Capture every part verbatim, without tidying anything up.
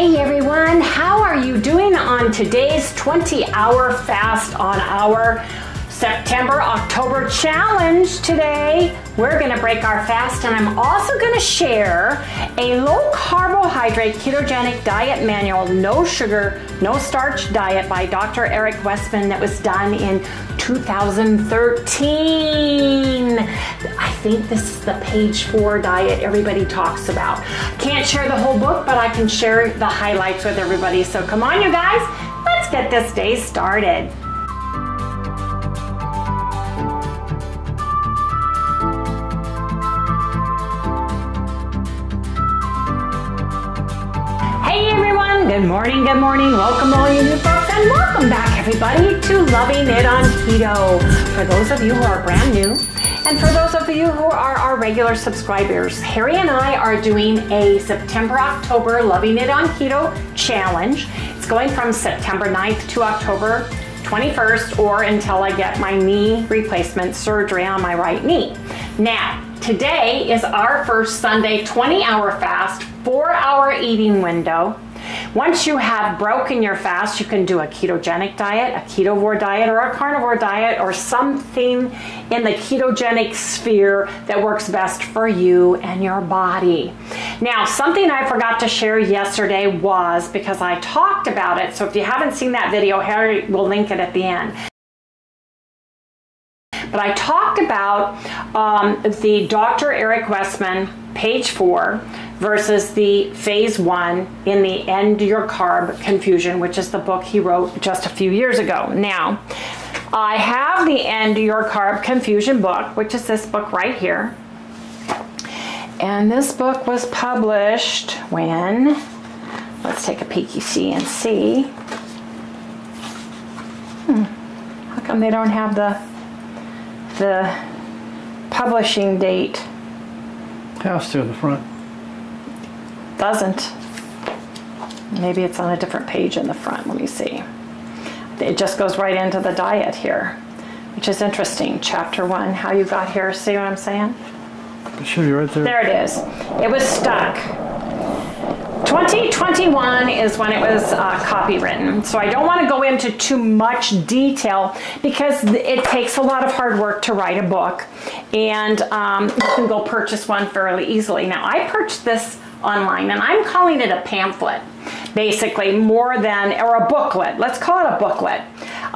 Hey everyone, how are you doing on today's twenty hour fast on our September, October challenge today? We're gonna break our fast and I'm also gonna share a low carbohydrate ketogenic diet manual, no sugar, no starch diet by Doctor Eric Westman that was done in two thousand thirteen. I think this is the page four diet everybody talks about. Can't share the whole book, but I can share the highlights with everybody. So come on you guys, let's get this day started. Good morning, good morning. Welcome all you new folks and welcome back everybody to Loving It on Keto. For those of you who are brand new and for those of you who are our regular subscribers, Harry and I are doing a September, October Loving It on Keto challenge. It's going from September ninth to October twenty-first or until I get my knee replacement surgery on my right knee. Now, today is our first Sunday twenty hour fast, four hour eating window. Once you have broken your fast, you can do a ketogenic diet, a ketovore diet, or a carnivore diet, or something in the ketogenic sphere that works best for you and your body. Now, something I forgot to share yesterday was because I talked about it. So if you haven't seen that video, Harry will link it at the end. But I talked about um, the Doctor Eric Westman, page four, versus the phase one in the End Your Carb Confusion, which is the book he wrote just a few years ago. Now, I have the End Your Carb Confusion book, which is this book right here. And this book was published when, let's take a peeky see and see. Hmm, how come they don't have the, the publishing date? House to the front. Doesn't. Maybe it's on a different page in the front. Let me see. It just goes right into the diet here, which is interesting. Chapter one, how you got here. See what I'm saying? It should be right there. There it is. It was stuck. twenty twenty-one is when it was uh, copywritten. So I don't want to go into too much detail because it takes a lot of hard work to write a book. And um, you can go purchase one fairly easily. Now, I purchased this online, and I'm calling it a pamphlet, basically, more than, or a booklet. Let's call it a booklet,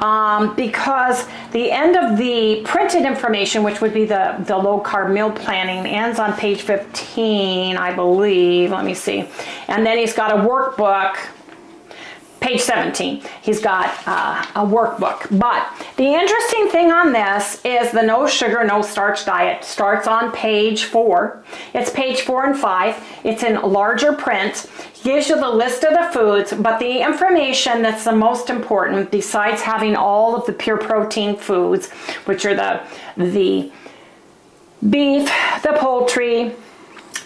um, because the end of the printed information, which would be the, the low-carb meal planning, ends on page fifteen, I believe. Let me see. And then he's got a workbook, page seventeen. He's got uh, a workbook. But the interesting thing on this is the no sugar, no starch diet starts on page four. It's page four and five. It's in larger print. It gives you the list of the foods, but the information that's the most important, besides having all of the pure protein foods, which are the, the beef, the poultry,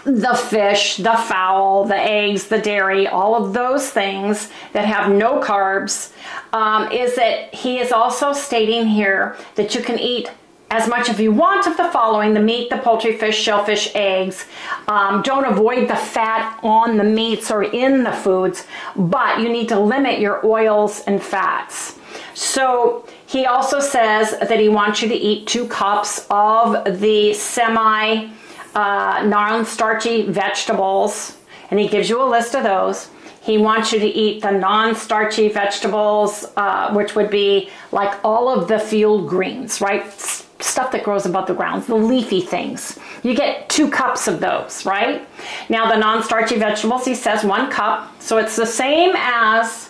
the fish, the fowl, the eggs, the dairy, all of those things that have no carbs, um, is that he is also stating here that you can eat as much if you want of the following: the meat, the poultry, fish, shellfish, eggs. Um, don't avoid the fat on the meats or in the foods, but you need to limit your oils and fats. So he also says that he wants you to eat two cups of the semi Uh, non-starchy vegetables, and he gives you a list of those. He wants you to eat the non-starchy vegetables, uh, which would be like all of the field greens, right? S stuff that grows above the ground, the leafy things. You get two cups of those, right? Now the non-starchy vegetables, he says one cup, so it's the same as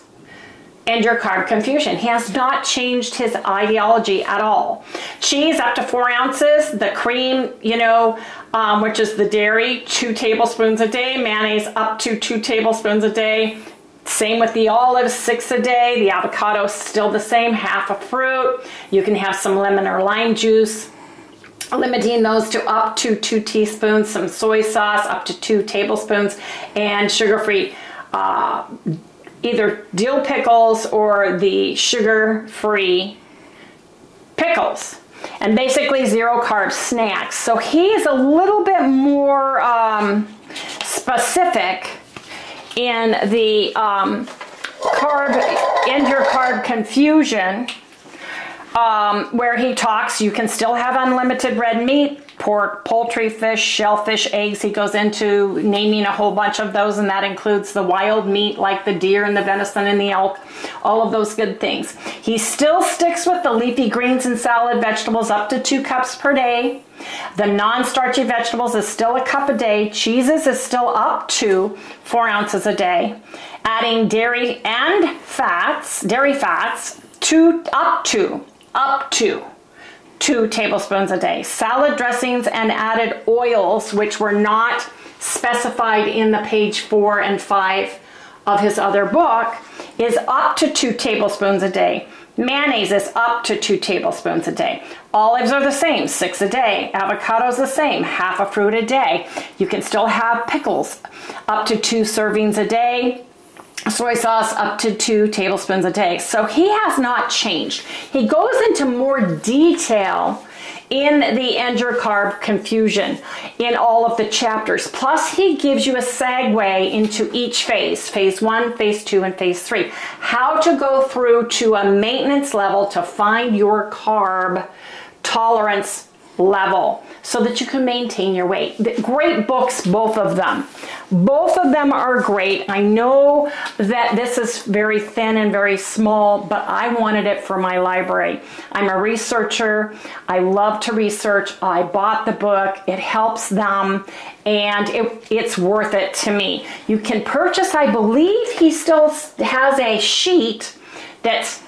End Your Carb Confusion. He has not changed his ideology at all. Cheese up to four ounces, the cream, you know, um, which is the dairy, two tablespoons a day, mayonnaise up to two tablespoons a day. Same with the olives, six a day, the avocado still the same, half a fruit. You can have some lemon or lime juice, limiting those to up to two teaspoons, some soy sauce up to two tablespoons, and sugar-free uh, either dill pickles or the sugar-free pickles, and basically zero carb snacks. So he is a little bit more um, specific in the um, carb, End Your Carb Confusion, um, where he talks, you can still have unlimited red meat, pork, poultry, fish, shellfish, eggs. He goes into naming a whole bunch of those, and that includes the wild meat like the deer and the venison and the elk, all of those good things. He still sticks with the leafy greens and salad vegetables up to two cups per day. The non-starchy vegetables is still a cup a day. Cheeses is still up to four ounces a day. Adding dairy and fats, dairy fats, to up to, up to, two tablespoons a day. Salad dressings and added oils, which were not specified in the page four and five of his other book, is up to two tablespoons a day. Mayonnaise is up to two tablespoons a day. Olives are the same, six a day. Avocados the same, half a fruit a day. You can still have pickles, up to two servings a day. Soy sauce up to two tablespoons a day. So he has not changed. He goes into more detail in the End Your Carb Confusion in all of the chapters. Plus he gives you a segue into each phase, phase one, phase two, and phase three. How to go through to a maintenance level to find your carb tolerance level so that you can maintain your weight. Great books, both of them. Both of them are great. I know that this is very thin and very small, but I wanted it for my library. I'm a researcher. I love to research. I bought the book. It helps them, and it, it's worth it to me. You can purchase, I believe he still has a sheet that's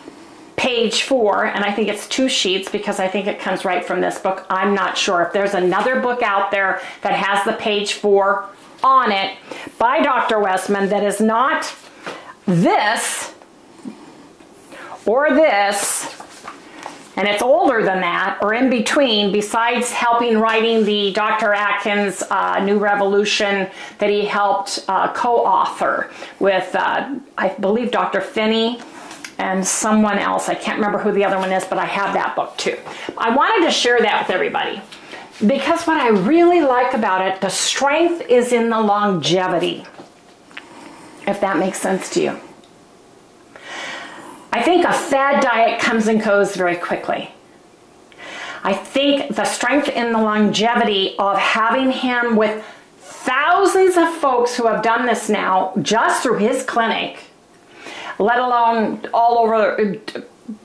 page four, and I think it's two sheets because I think it comes right from this book. I'm not sure if there's another book out there that has the page four on it by Doctor Westman that is not this or this, and it's older than that or in between, besides helping writing the Doctor Atkins uh, New Revolution that he helped uh, co-author with, uh, I believe, Doctor Finney and someone else. I can't remember who the other one is, but I have that book too. I wanted to share that with everybody because what I really like about it, the strength is in the longevity, if that makes sense to you. I think a fad diet comes and goes very quickly. I think the strength in the longevity of having him with thousands of folks who have done this now just through his clinic, let alone all over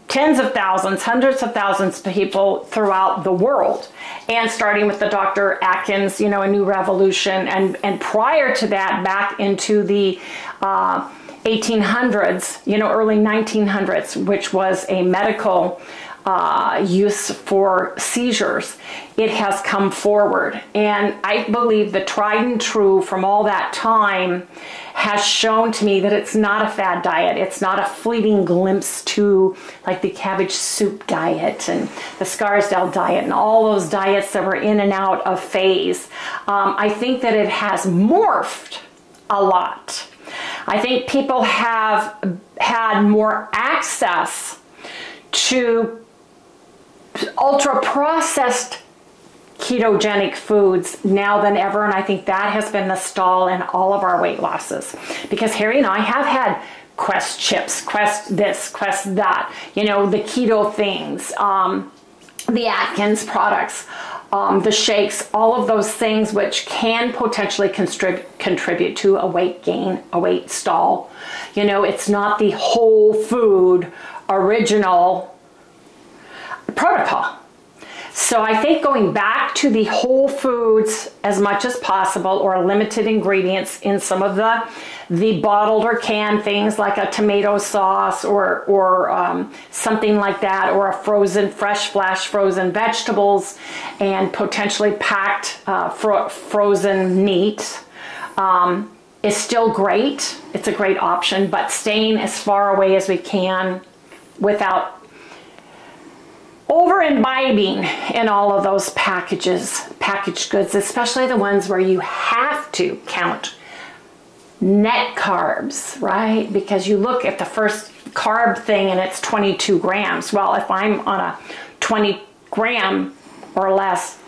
tens of thousands, hundreds of thousands of people throughout the world. And starting with the Doctor Atkins, you know, A New Revolution, and, and prior to that, back into the uh, eighteen hundreds, you know, early nineteen hundreds, which was a medical uh, use for seizures. It has come forward. And I believe the tried and true from all that time has shown to me that it's not a fad diet. It's not a fleeting glimpse to like the cabbage soup diet and the Scarsdale diet and all those diets that were in and out of phase. Um, I think that it has morphed a lot. I think people have had more access to ultra-processed ketogenic foods now than ever, and I think that has been the stall in all of our weight losses, because Harry and I have had Quest chips, Quest this, Quest that, you know, the keto things, um, the Atkins products, um, the shakes, all of those things which can potentially contrib contribute to a weight gain, a weight stall. You know, it's not the whole food original protocol. So I think going back to the whole foods as much as possible, or limited ingredients in some of the the bottled or canned things like a tomato sauce or or um, something like that, or a frozen, fresh flash frozen vegetables and potentially packed uh, fro frozen meat um, is still great. It's a great option, but staying as far away as we can without over imbibing in all of those packages, packaged goods, especially the ones where you have to count net carbs, right? Because you look at the first carb thing and it's twenty-two grams. Well, if I'm on a twenty gram or less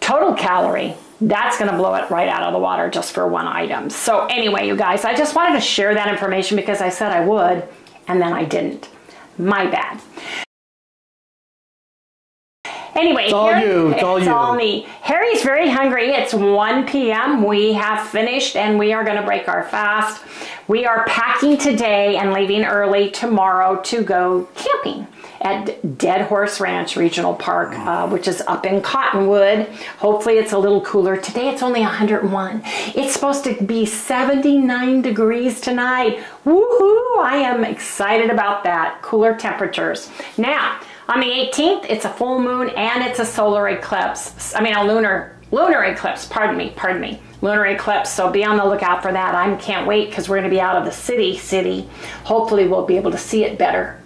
total calorie that's gonna blow it right out of the water just for one item. So anyway, you guys, I just wanted to share that information because I said I would, and then I didn't. My bad. Anyway, it's all you. It's all you. It's all me. Harry's very hungry. It's one P M We have finished and we are going to break our fast. We are packing today and leaving early tomorrow to go camping at Dead Horse Ranch Regional Park, uh, which is up in Cottonwood. Hopefully it's a little cooler. Today it's only one hundred and one. It's supposed to be seventy-nine degrees tonight. Woohoo! I am excited about that. Cooler temperatures. Now, on the eighteenth, it's a full moon and it's a solar eclipse. I mean, a lunar, lunar eclipse, pardon me, pardon me. Lunar eclipse, so be on the lookout for that. I can't wait because we're gonna be out of the city, city. Hopefully we'll be able to see it better.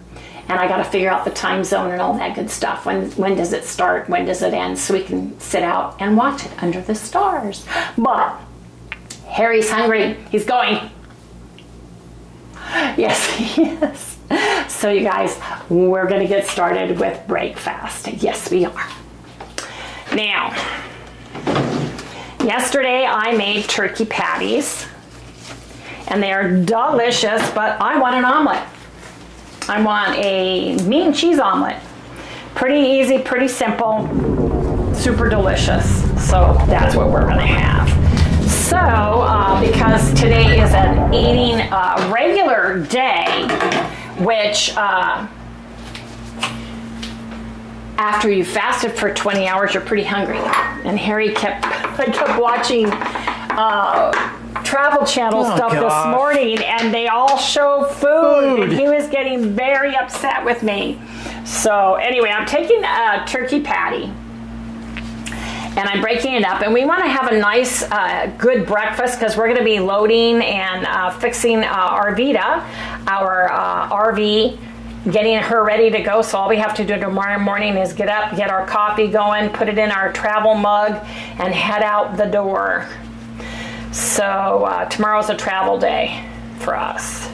And I gotta figure out the time zone and all that good stuff. When when does it start? When does it end? So we can sit out and watch it under the stars. But Harry's hungry. He's going. Yes, he is. So you guys, we're gonna get started with breakfast. Yes, we are. Now, yesterday I made turkey patties and they are delicious, but I want an omelet. I want a meat and cheese omelet. Pretty easy, pretty simple, super delicious. So that's what we're gonna have. So, uh, because today is an eating uh, regular day, which uh, after you fasted for twenty hours, you're pretty hungry. And Harry kept, I kept watching uh, Travel Channel oh, stuff gosh. this morning, and they all show food. food. And he was getting very upset with me. So anyway, I'm taking a turkey patty and I'm breaking it up, and we want to have a nice uh, good breakfast because we're going to be loading and uh, fixing uh, our Vita, our uh, R V, getting her ready to go. So all we have to do tomorrow morning is get up, get our coffee going, put it in our travel mug, and head out the door. So uh, tomorrow's a travel day for us.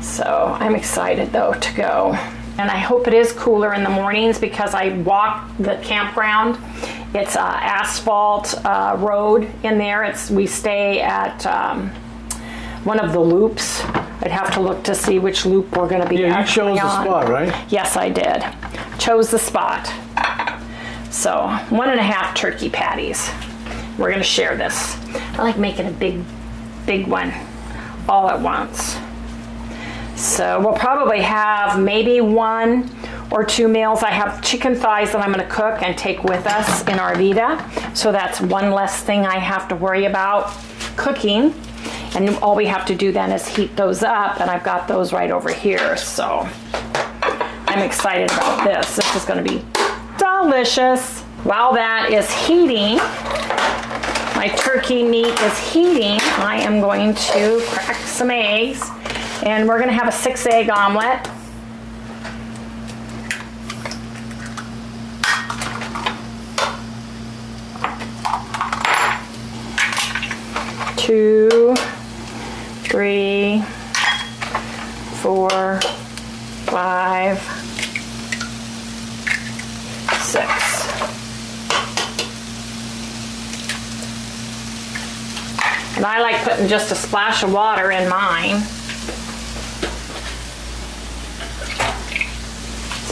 So I'm excited though to go. And I hope it is cooler in the mornings because I walk the campground. It's uh, asphalt uh, road in there. It's we stay at um, one of the loops. I'd have to look to see which loop we're going to be yeah, actually on. Yeah, you chose the spot, right? Yes, I did. Chose the spot. So one and a half turkey patties. We're gonna share this. I like making a big, big one all at once. So we'll probably have maybe one or two meals. I have chicken thighs that I'm gonna cook and take with us in our Vita. So that's one less thing I have to worry about cooking. And all we have to do then is heat those up, and I've got those right over here. So I'm excited about this. This is gonna be delicious. While that is heating, my turkey meat is heating, I am going to crack some eggs, and we're gonna have a six egg omelet. Two, three, four, five, six. And I like putting just a splash of water in mine.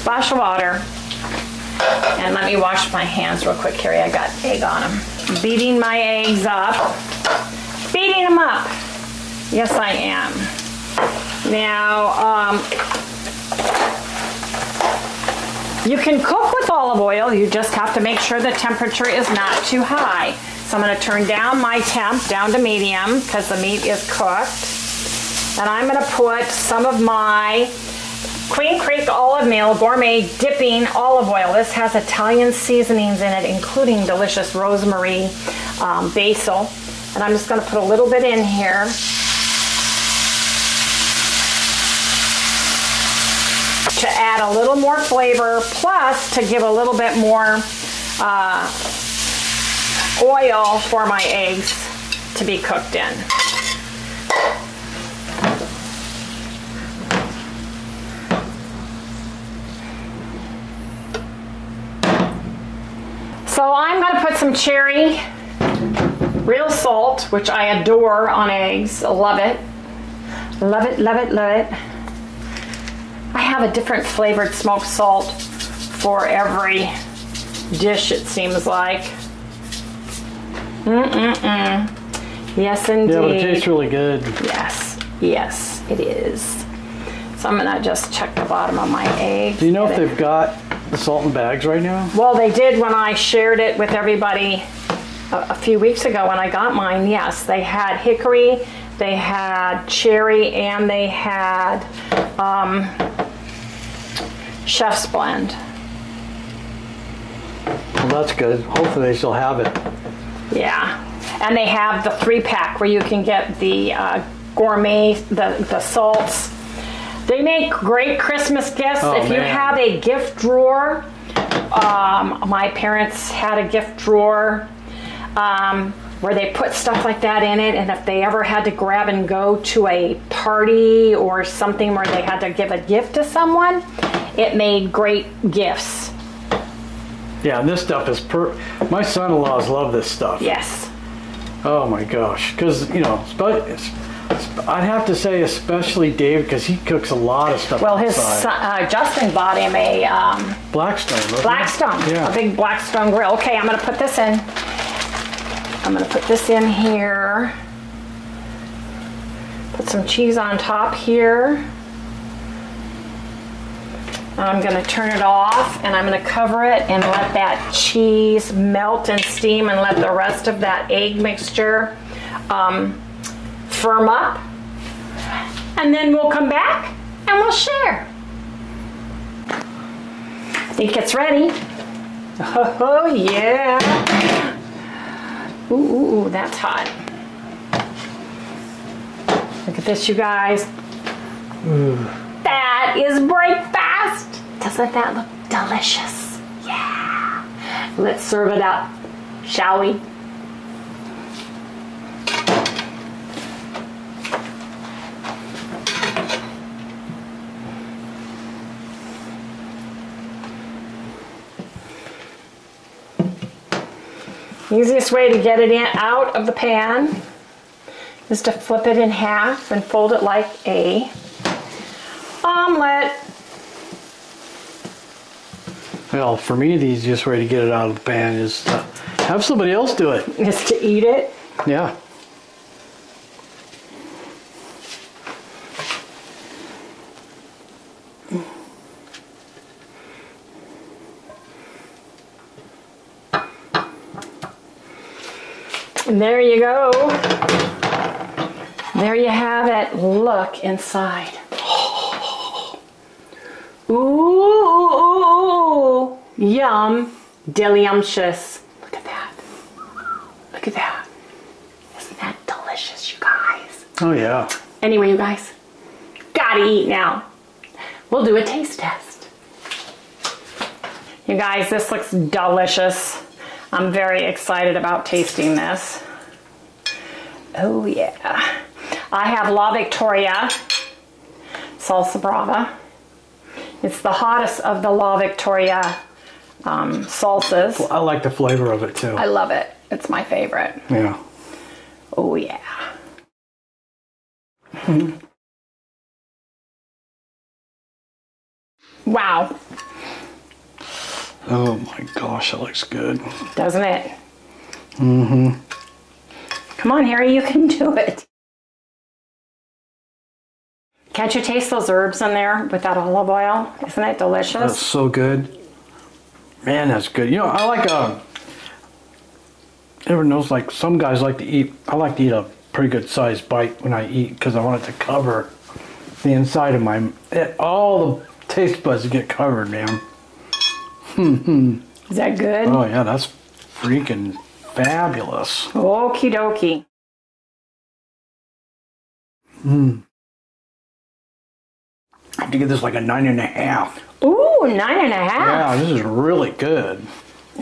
Splash of water. And let me wash my hands real quick, Carrie. I got egg on them. Beating my eggs up. Beating them up. Yes, I am. Now, um, you can cook with olive oil. You just have to make sure the temperature is not too high. So I'm going to turn down my temp down to medium because the meat is cooked. And I'm going to put some of my Queen Creek Olive Meal Gourmet Dipping Olive Oil. This has Italian seasonings in it, including delicious rosemary, um, basil. And I'm just going to put a little bit in here. To add a little more flavor, plus to give a little bit more uh, oil for my eggs to be cooked in. So I'm going to put some cherry real salt, which I adore on eggs. Love it. Love it, love it, love it. I have a different flavored smoked salt for every dish, it seems like. Mm-mm-mm. Yes, indeed. Yeah, but it tastes really good. Yes, yes, it is. So I'm gonna just check the bottom of my egg. Do you know if they've got the salt in bags right now? Well, they did when I shared it with everybody a, a few weeks ago when I got mine. Yes, they had hickory, they had cherry, and they had um, chef's blend. Well, that's good. Hopefully they still have it. Yeah. And they have the three pack where you can get the uh, gourmet, the, the salts. They make great Christmas gifts. Oh, if man. You have a gift drawer, um, my parents had a gift drawer um, where they put stuff like that in it. And if they ever had to grab and go to a party or something where they had to give a gift to someone, it made great gifts. Yeah, and this stuff is per. My son-in-laws love this stuff. Yes. Oh my gosh, because, you know, I'd have to say especially Dave, because he cooks a lot of stuff. Well, his son, uh, Justin bought him a um, Blackstone. Blackstone, yeah. A big Blackstone grill. Okay, I'm going to put this in. I'm going to put this in here. Put some cheese on top here. I'm going to turn it off, and I'm going to cover it and let that cheese melt and steam and let the rest of that egg mixture um, firm up. And then we'll come back and we'll share. I think it's ready. Oh, yeah. Ooh, ooh, ooh, that's hot. Look at this, you guys. Ooh. That is breakfast. Doesn't that look delicious? Yeah. Let's serve it up, shall we? Easiest way to get it in out of the pan is to flip it in half and fold it like a omelet. Well, for me, the easiest way to get it out of the pan is to have somebody else do it. Is to eat it? Yeah. And there you go. There you have it. Look inside. Ooh, ooh, ooh, ooh, yum, delicious. Look at that. Look at that. Isn't that delicious, you guys? Oh, yeah. Anyway, you guys, gotta eat now. We'll do a taste test. You guys, this looks delicious. I'm very excited about tasting this. Oh, yeah. I have La Victoria Salsa Brava. It's the hottest of the La Victoria um, salsas. I like the flavor of it, too. I love it. It's my favorite. Yeah. Oh, yeah. Wow. Oh, my gosh. That looks good. Doesn't it? Mm-hmm. Come on, Harry. You can do it. Can't you taste those herbs in there with that olive oil? Isn't that delicious? That's so good. Man, that's good. You know, I like a... Everyone knows, like, some guys like to eat... I like to eat a pretty good-sized bite when I eat because I want it to cover the inside of my... It, all the taste buds get covered, man. Hmm. Is that good? Oh, yeah, that's freaking fabulous. Okie dokie. Hmm. I have to give this like a nine and a half. Ooh, nine and a half. Yeah, this is really good.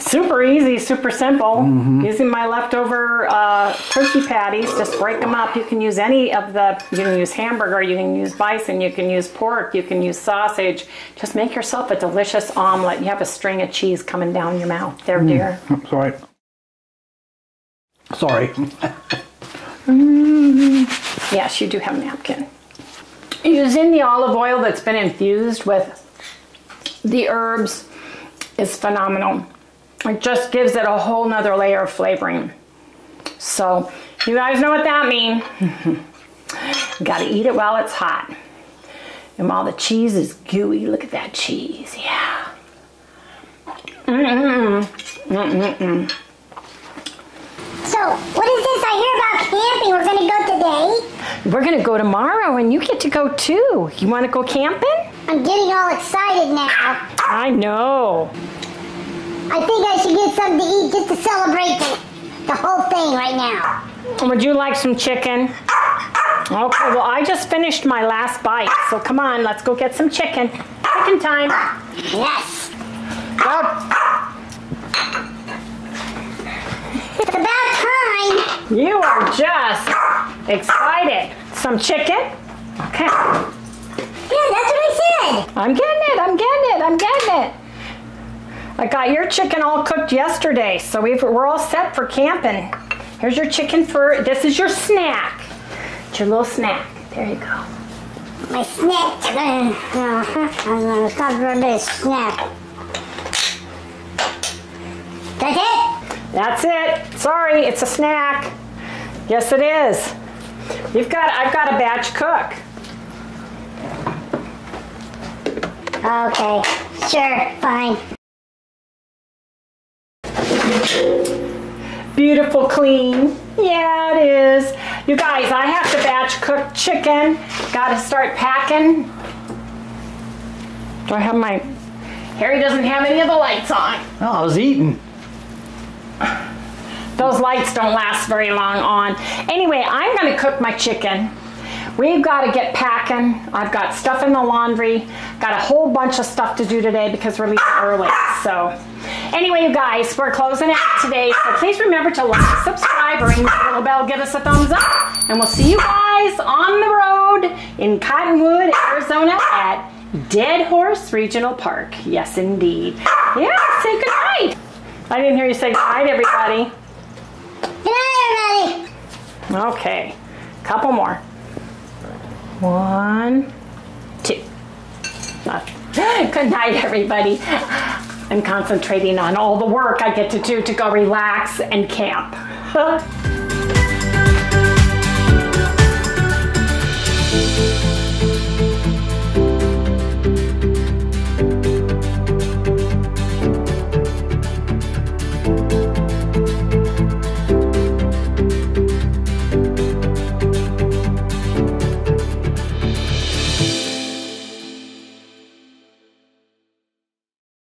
Super easy, super simple. Mm-hmm. Using my leftover uh, turkey patties, just break them up. You can use any of the, you can use hamburger, you can use bison, you can use pork, you can use sausage. Just make yourself a delicious omelet. You have a string of cheese coming down your mouth there, mm, dear. That's right. Sorry. Yes, you do have a napkin. Using the olive oil that's been infused with the herbs is phenomenal. It just gives it a whole nother layer of flavoring. So you guys know what that means. Gotta eat it while it's hot. And while the cheese is gooey, look at that cheese, yeah. Mm-mm-mm. Mm-mm-mm. So, what is this I hear about camping? We're gonna go today? We're gonna go tomorrow and you get to go too. You wanna go camping? I'm getting all excited now. I know. I think I should get something to eat just to celebrate the, the whole thing right now. Would you like some chicken? Okay, well I just finished my last bite, so come on, let's go get some chicken. Chicken time. Yes. Go. It's about time. You are just excited. Some chicken? Okay. Yeah, that's what I said. I'm getting it, I'm getting it, I'm getting it. I got your chicken all cooked yesterday, so we've, we're all set for camping. Here's your chicken for, this is your snack. It's your little snack. There you go. My snack. I'm going to stop for a bit of snack. That's it. That's it. Sorry, it's a snack. Yes, it is. You've got, I've got a batch cook. Okay, sure, fine. Beautiful, clean. Yeah, it is. You guys, I have to batch cook chicken. Gotta start packing. Do I have my... Harry doesn't have any of the lights on. Oh, I was eating. Those lights don't last very long on. Anyway, I'm gonna cook my chicken. We've got to get packing. I've got stuff in the laundry. Got a whole bunch of stuff to do today because we're leaving early. So anyway, you guys, we're closing out today. So please remember to like, subscribe, ring the little bell, give us a thumbs up. And we'll see you guys on the road in Cottonwood, Arizona at Dead Horse Regional Park. Yes, indeed. Yeah, say goodnight. I didn't hear you say goodnight, everybody. Good night, everybody. Okay, couple more. One, two. Good night, everybody. I'm concentrating on all the work I get to do to go relax and camp.